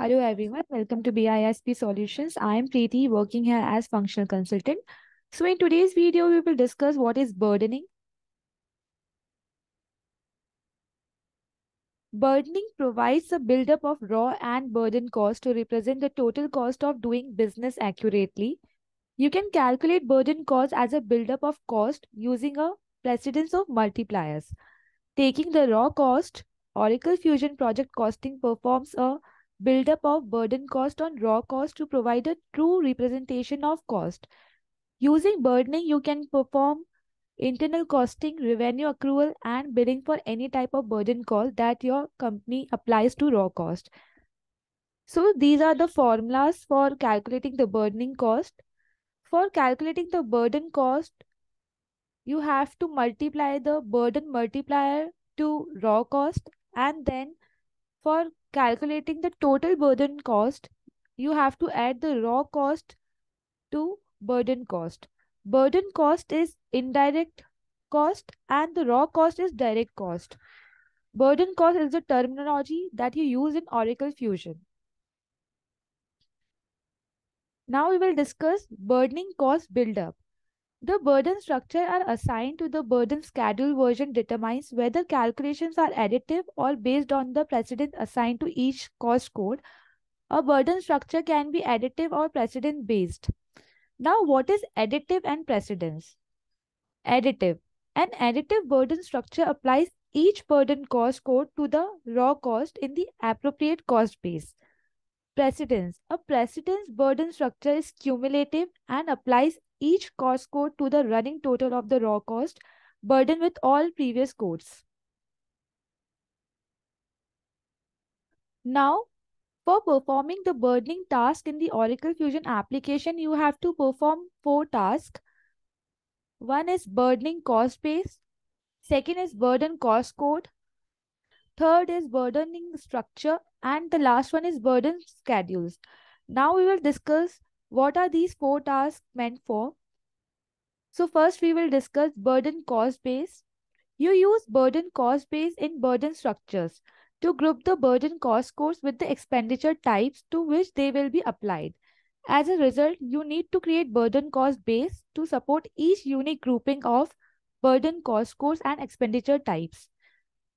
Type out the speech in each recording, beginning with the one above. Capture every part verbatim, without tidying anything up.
Hello everyone, welcome to B I S P Solutions. I am Preeti, working here as functional consultant. So in today's video, we will discuss what is burdening. Burdening provides a buildup of raw and burden cost to represent the total cost of doing business accurately. You can calculate burden cost as a buildup of cost using a precedence of multipliers. Taking the raw cost, Oracle Fusion Project Costing performs a buildup of burden cost on raw cost to provide a true representation of cost. Using burdening, you can perform internal costing, revenue accrual, and billing for any type of burden cost that your company applies to raw cost. So these are the formulas for calculating the burdening cost. For calculating the burden cost, you have to multiply the burden multiplier to raw cost, and then for calculating the total burden cost, you have to add the raw cost to burden cost. Burden cost is indirect cost and the raw cost is direct cost. Burden cost is the terminology that you use in Oracle Fusion. Now we will discuss burdening cost buildup. The burden structure are assigned to the burden schedule version determines whether calculations are additive or based on the precedent assigned to each cost code. A burden structure can be additive or precedent based. Now, what is additive and precedence? Additive. An additive burden structure applies each burden cost code to the raw cost in the appropriate cost base. Precedence. A precedence burden structure is cumulative and applies each cost code to the running total of the raw cost burden with all previous codes. Now, for performing the burdening task in the Oracle Fusion application, you have to perform four tasks. One is burdening cost base. Second is burden cost code. Third is burdening structure. And the last one is burden schedules. Now we will discuss what are these four tasks meant for? So first we will discuss burden cost base. You use burden cost base in burden structures to group the burden cost codes with the expenditure types to which they will be applied. As a result, you need to create burden cost base to support each unique grouping of burden cost codes and expenditure types.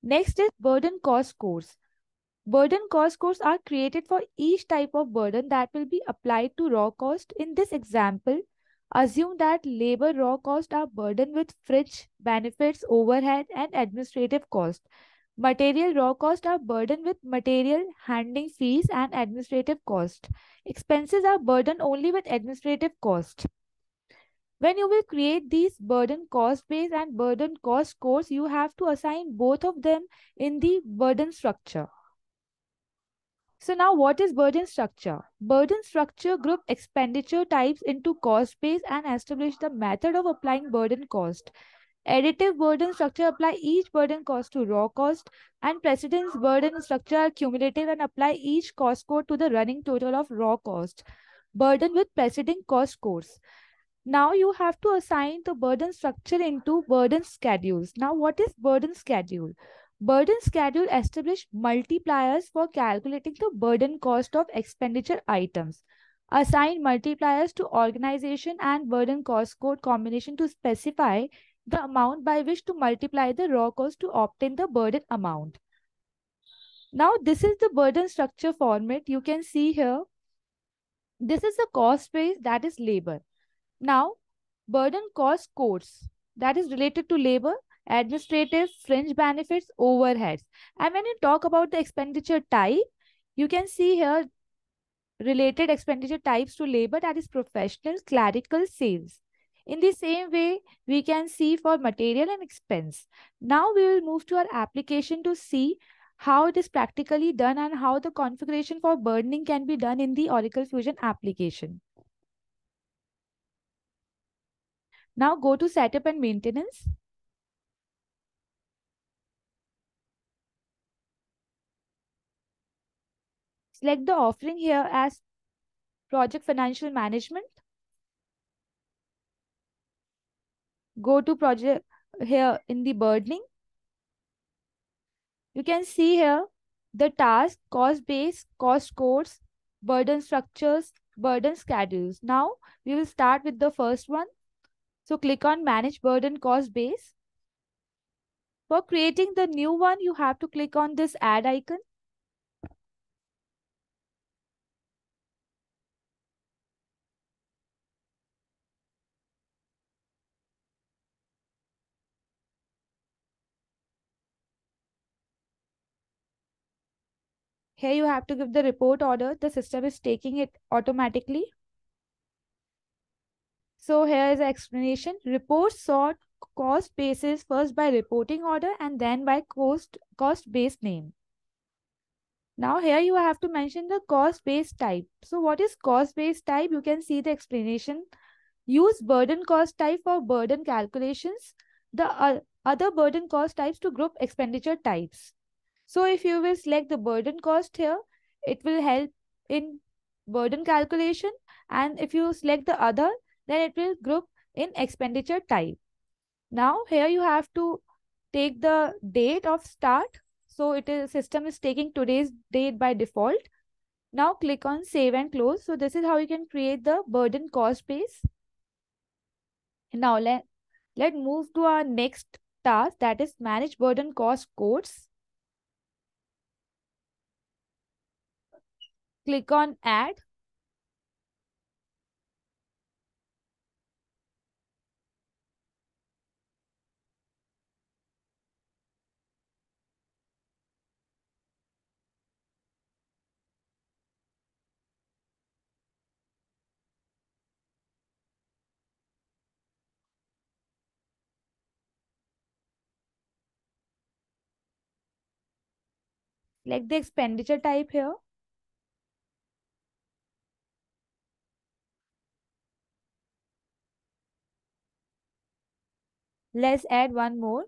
Next is burden cost codes. Burden cost codes are created for each type of burden that will be applied to raw cost. In this example, assume that labor raw costs are burdened with fringe, benefits, overhead, and administrative costs. Material raw costs are burdened with material handling fees and administrative costs. Expenses are burdened only with administrative costs. When you will create these burden cost base and burden cost codes, you have to assign both of them in the burden structure. So now what is burden structure? Burden structure group expenditure types into cost base and establish the method of applying burden cost. Additive burden structure apply each burden cost to raw cost, and precedence burden structure are cumulative and apply each cost code to the running total of raw cost burden with precedent cost codes. Now you have to assign the burden structure into burden schedules. Now what is burden schedule? Burden schedule establish multipliers for calculating the burden cost of expenditure items. Assign multipliers to organization and burden cost code combination to specify the amount by which to multiply the raw cost to obtain the burden amount. Now this is the burden structure format. You can see here. This is the cost base, that is labor. Now burden cost codes, that is related to labor, administrative, fringe benefits, overheads. And when you talk about the expenditure type, you can see here related expenditure types to labor, that is professional, clerical, sales. In the same way, we can see for material and expense. Now we will move to our application to see how it is practically done and how the configuration for burdening can be done in the Oracle Fusion application. Now go to setup and maintenance. Select the offering here as Project Financial Management. Go to project here in the burdening. You can see here the task, cost base, cost codes, burden structures, burden schedules. Now we will start with the first one. So click on manage burden cost base. For creating the new one, you have to click on this add icon. Here you have to give the report order. The system is taking it automatically. So here is the explanation. Reports sort cost basis first by reporting order and then by cost cost base name. Now here you have to mention the cost base type. So what is cost base type? You can see the explanation. Use burden cost type for burden calculations. The uh, other burden cost types to group expenditure types. So if you will select the burden cost here, it will help in burden calculation. And if you select the other, then it will group in expenditure type. Now here you have to take the date of start. So it is system is taking today's date by default. Now click on save and close. So this is how you can create the burden cost base. Now let, let move to our next task, that is manage burden cost codes. Click on add. Select the expenditure type here. Let's add one more.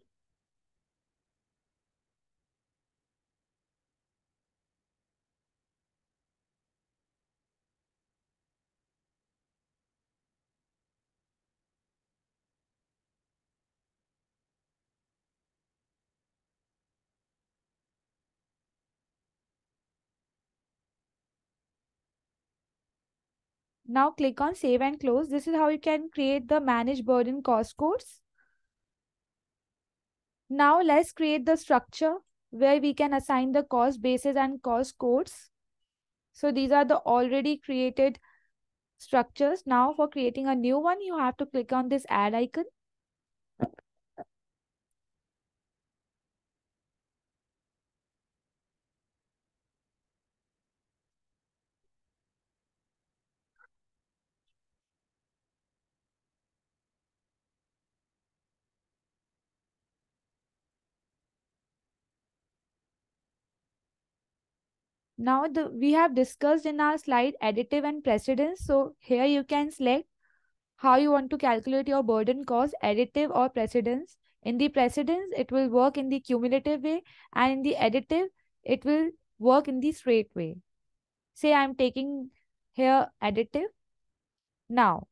Now click on save and close. This is how you can create the manage burden cost codes. Now let's create the structure where we can assign the cost bases and cost codes. So these are the already created structures. Now for creating a new one, you have to click on this add icon. Now the, we have discussed in our slide additive and precedence. So here you can select how you want to calculate your burden cost, additive or precedence. In the precedence, it will work in the cumulative way, and in the additive, it will work in the straight way. Say I'm taking here additive. Now,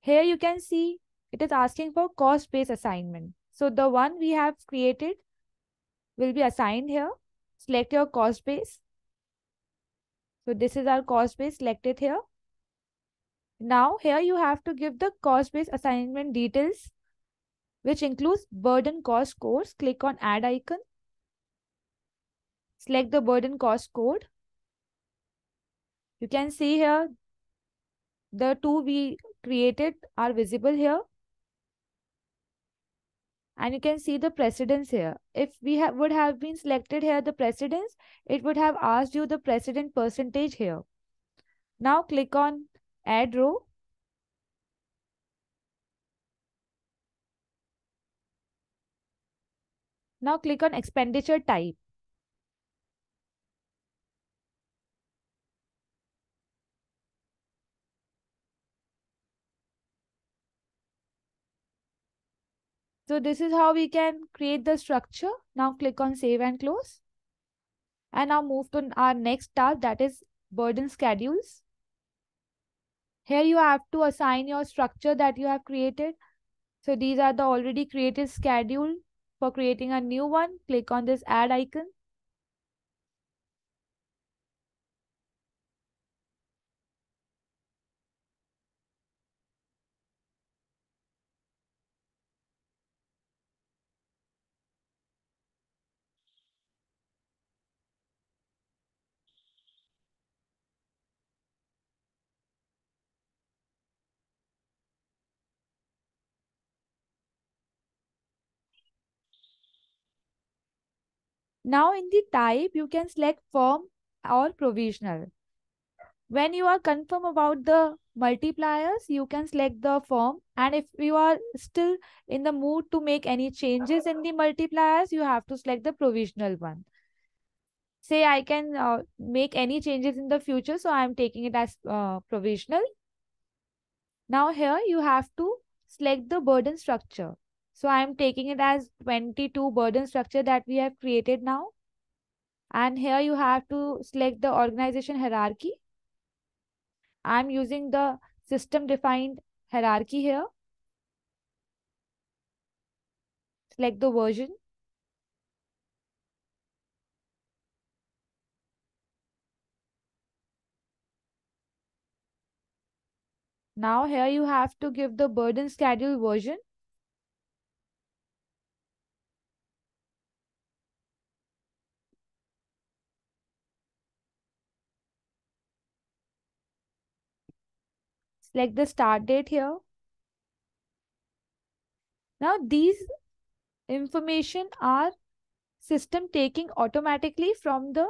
here you can see it is asking for cost-based assignment. So the one we have created will be assigned here. Select your cost base. So this is our cost base selected here. Now here you have to give the cost base assignment details, which includes burden cost codes. Click on add icon. Select the burden cost code. You can see here the two we created are visible here. And you can see the precedence here. If we ha would have been selected here the precedence, it would have asked you the precedent percentage here. Now click on add row. Now click on expenditure type. So this is how we can create the structure. Now click on save and close. And now move to our next task, that is burden schedules. Here you have to assign your structure that you have created. So these are the already created schedule. For creating a new one, click on this add icon. Now in the type, you can select firm or provisional. When you are confirm about the multipliers, you can select the firm. And if you are still in the mood to make any changes in the multipliers, you have to select the provisional one. Say I can uh, make any changes in the future, so I am taking it as uh, provisional. Now here you have to select the burden structure. So I am taking it as twenty-two burden structure that we have created now. And here you have to select the organization hierarchy. I'm using the system defined hierarchy here. Select the version. Now here you have to give the burden schedule version. Select the start date here. Now these information are system taking automatically from the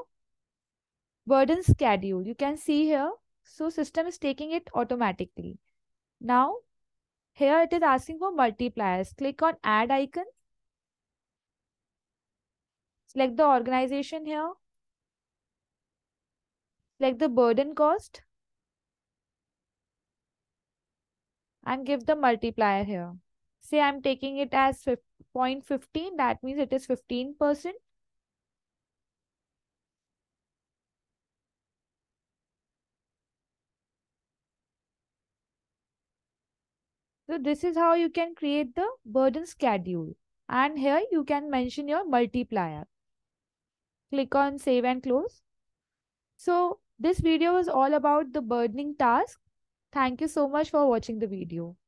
burden schedule. You can see here. So system is taking it automatically. Now here it is asking for multipliers. Click on add icon. Select the organization here. Select the burden cost. And give the multiplier here. Say I'm taking it as zero point one five. That means it is fifteen percent. So this is how you can create the burden schedule. And here you can mention your multiplier. Click on save and close. So this video is all about the burdening task. Thank you so much for watching the video.